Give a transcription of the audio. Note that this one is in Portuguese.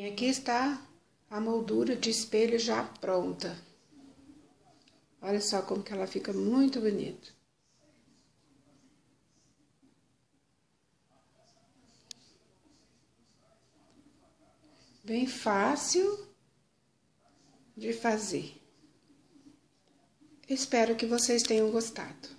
E aqui está a moldura de espelho já pronta. Olha só como que ela fica muito bonita. Bem fácil de fazer. Espero que vocês tenham gostado.